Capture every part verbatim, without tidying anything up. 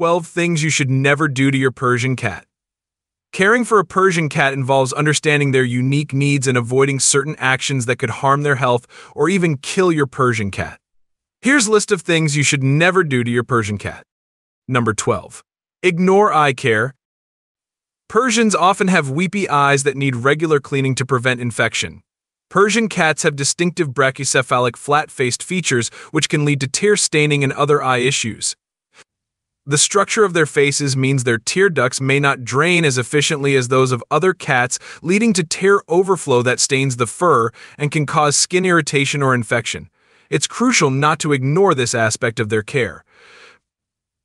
twelve Things You Should Never Do to Your Persian Cat. Caring for a Persian cat involves understanding their unique needs and avoiding certain actions that could harm their health or even kill your Persian cat. Here's a list of things you should never do to your Persian cat. Number twelve. Ignore eye care. Persians often have weepy eyes that need regular cleaning to prevent infection. Persian cats have distinctive brachycephalic flat-faced features which can lead to tear staining and other eye issues. The structure of their faces means their tear ducts may not drain as efficiently as those of other cats, leading to tear overflow that stains the fur and can cause skin irritation or infection. It's crucial not to ignore this aspect of their care.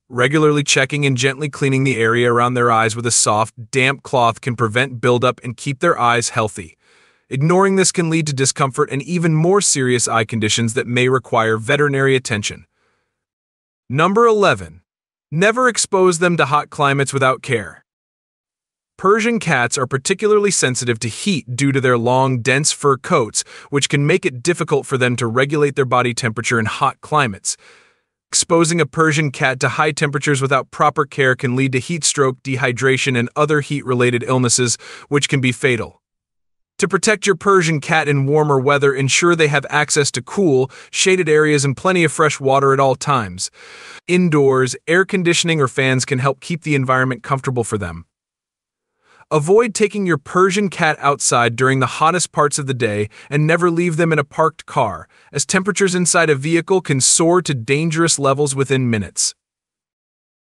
Regularly checking and gently cleaning the area around their eyes with a soft, damp cloth can prevent buildup and keep their eyes healthy. Ignoring this can lead to discomfort and even more serious eye conditions that may require veterinary attention. Number eleven. Never expose them to hot climates without care. Persian cats are particularly sensitive to heat due to their long, dense fur coats, which can make it difficult for them to regulate their body temperature in hot climates. Exposing a Persian cat to high temperatures without proper care can lead to heat stroke, dehydration, and other heat-related illnesses, which can be fatal. To protect your Persian cat in warmer weather, ensure they have access to cool, shaded areas and plenty of fresh water at all times. Indoors, air conditioning or fans can help keep the environment comfortable for them. Avoid taking your Persian cat outside during the hottest parts of the day and never leave them in a parked car, as temperatures inside a vehicle can soar to dangerous levels within minutes.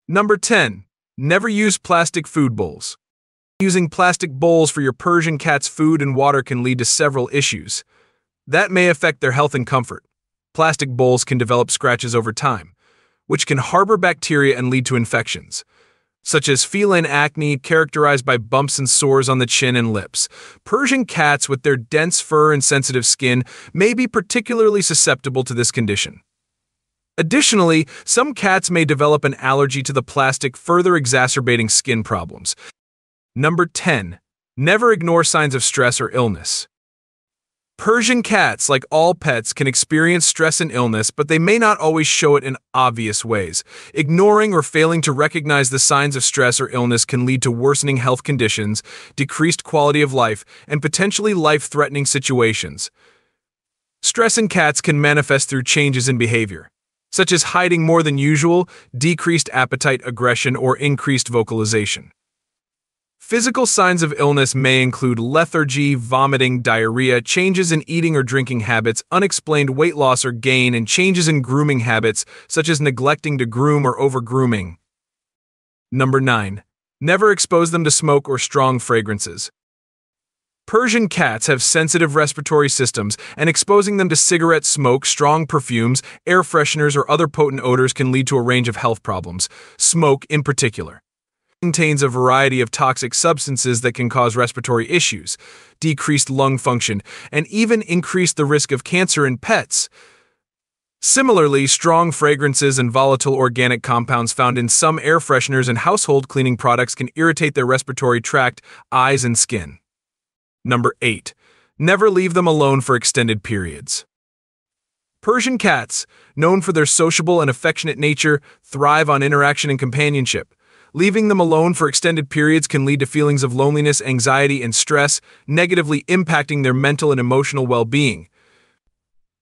Number ten. Never use plastic food bowls. Using plastic bowls for your Persian cat's food and water can lead to several issues that may affect their health and comfort. Plastic bowls can develop scratches over time, which can harbor bacteria and lead to infections, such as feline acne characterized by bumps and sores on the chin and lips. Persian cats, with their dense fur and sensitive skin, may be particularly susceptible to this condition. Additionally, some cats may develop an allergy to the plastic, further exacerbating skin problems. Number ten. Never ignore signs of stress or illness. Persian cats, like all pets, can experience stress and illness, but they may not always show it in obvious ways. Ignoring or failing to recognize the signs of stress or illness can lead to worsening health conditions, decreased quality of life, and potentially life-threatening situations. Stress in cats can manifest through changes in behavior, such as hiding more than usual, decreased appetite, aggression, or increased vocalization. Physical signs of illness may include lethargy, vomiting, diarrhea, changes in eating or drinking habits, unexplained weight loss or gain, and changes in grooming habits, such as neglecting to groom or over-grooming. Number nine. Never expose them to smoke or strong fragrances. Persian cats have sensitive respiratory systems, and exposing them to cigarette smoke, strong perfumes, air fresheners, or other potent odors can lead to a range of health problems, smoke in particular. Contains a variety of toxic substances that can cause respiratory issues, decreased lung function, and even increase the risk of cancer in pets. Similarly, strong fragrances and volatile organic compounds found in some air fresheners and household cleaning products can irritate their respiratory tract, eyes, and skin. Number eight. Never leave them alone for extended periods. Persian cats, known for their sociable and affectionate nature, thrive on interaction and companionship. Leaving them alone for extended periods can lead to feelings of loneliness, anxiety, and stress, negatively impacting their mental and emotional well-being.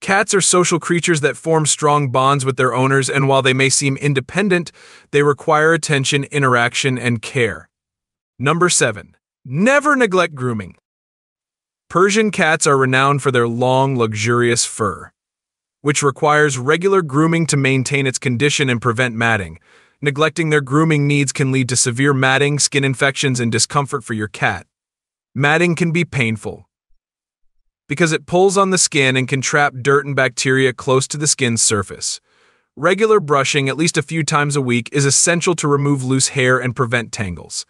Cats are social creatures that form strong bonds with their owners, and while they may seem independent, they require attention, interaction, and care. Number seven. Never neglect grooming. Persian cats are renowned for their long, luxurious fur, which requires regular grooming to maintain its condition and prevent matting. Neglecting their grooming needs can lead to severe matting, skin infections, and discomfort for your cat. Matting can be painful because it pulls on the skin and can trap dirt and bacteria close to the skin's surface. Regular brushing, at least a few times a week, is essential to remove loose hair and prevent tangles.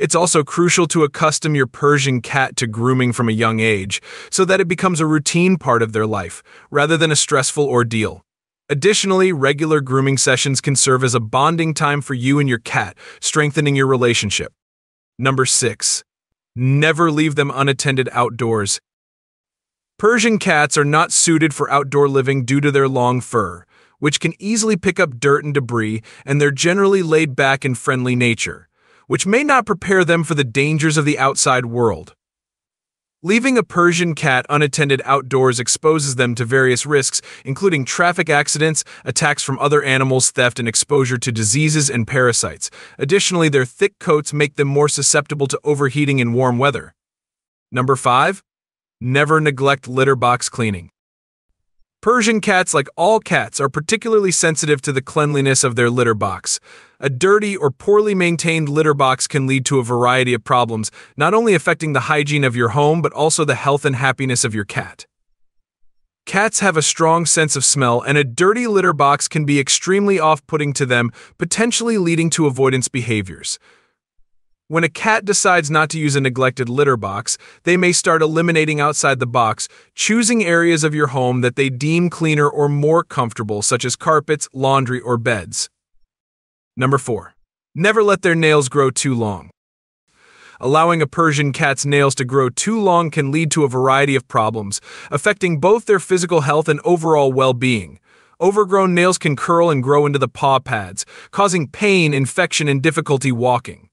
It's also crucial to accustom your Persian cat to grooming from a young age so that it becomes a routine part of their life, rather than a stressful ordeal. Additionally, regular grooming sessions can serve as a bonding time for you and your cat, strengthening your relationship. Number six. Never leave them unattended outdoors. Persian cats are not suited for outdoor living due to their long fur, which can easily pick up dirt and debris, and they're generally laid back in friendly nature, which may not prepare them for the dangers of the outside world. Leaving a Persian cat unattended outdoors exposes them to various risks, including traffic accidents, attacks from other animals, theft, and exposure to diseases and parasites. Additionally, their thick coats make them more susceptible to overheating in warm weather. Number five. Never neglect litter box cleaning. Persian cats, like all cats, are particularly sensitive to the cleanliness of their litter box. A dirty or poorly maintained litter box can lead to a variety of problems, not only affecting the hygiene of your home but also the health and happiness of your cat. Cats have a strong sense of smell, and a dirty litter box can be extremely off-putting to them, potentially leading to avoidance behaviors. When a cat decides not to use a neglected litter box, they may start eliminating outside the box, choosing areas of your home that they deem cleaner or more comfortable, such as carpets, laundry, or beds. Number four. Never let their nails grow too long. Allowing a Persian cat's nails to grow too long can lead to a variety of problems, affecting both their physical health and overall well-being. Overgrown nails can curl and grow into the paw pads, causing pain, infection, and difficulty walking.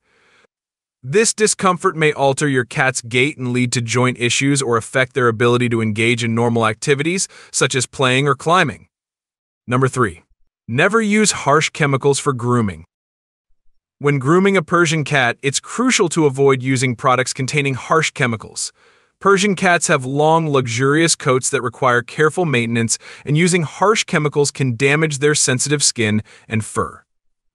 This discomfort may alter your cat's gait and lead to joint issues or affect their ability to engage in normal activities, such as playing or climbing. Number three. Never use harsh chemicals for grooming. When grooming a Persian cat, it's crucial to avoid using products containing harsh chemicals. Persian cats have long, luxurious coats that require careful maintenance, and using harsh chemicals can damage their sensitive skin and fur.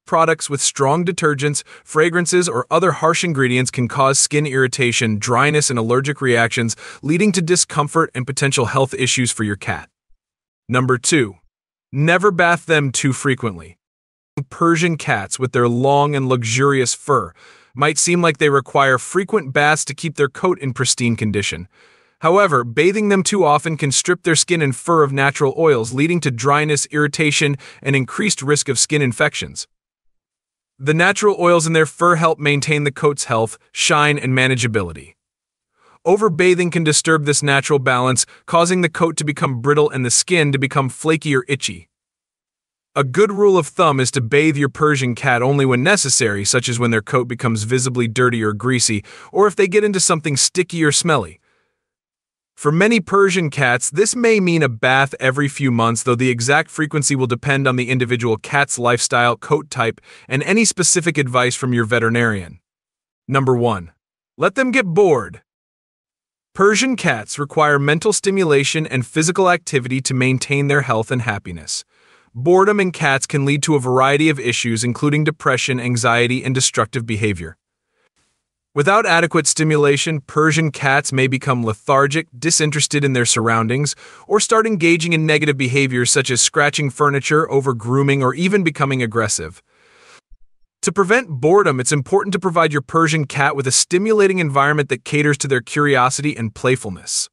Products with strong detergents, fragrances, or other harsh ingredients can cause skin irritation, dryness, and allergic reactions, leading to discomfort and potential health issues for your cat. Number two. Never bath them too frequently. Persian cats, with their long and luxurious fur, might seem like they require frequent baths to keep their coat in pristine condition. However, bathing them too often can strip their skin and fur of natural oils, leading to dryness, irritation, and increased risk of skin infections. The natural oils in their fur help maintain the coat's health, shine, and manageability. Overbathing can disturb this natural balance, causing the coat to become brittle and the skin to become flaky or itchy. A good rule of thumb is to bathe your Persian cat only when necessary, such as when their coat becomes visibly dirty or greasy, or if they get into something sticky or smelly. For many Persian cats, this may mean a bath every few months, though the exact frequency will depend on the individual cat's lifestyle, coat type, and any specific advice from your veterinarian. Number one. Let them get bored. Persian cats require mental stimulation and physical activity to maintain their health and happiness. Boredom in cats can lead to a variety of issues, including depression, anxiety, and destructive behavior. Without adequate stimulation, Persian cats may become lethargic, disinterested in their surroundings, or start engaging in negative behaviors such as scratching furniture, over-grooming, or even becoming aggressive. To prevent boredom, it's important to provide your Persian cat with a stimulating environment that caters to their curiosity and playfulness.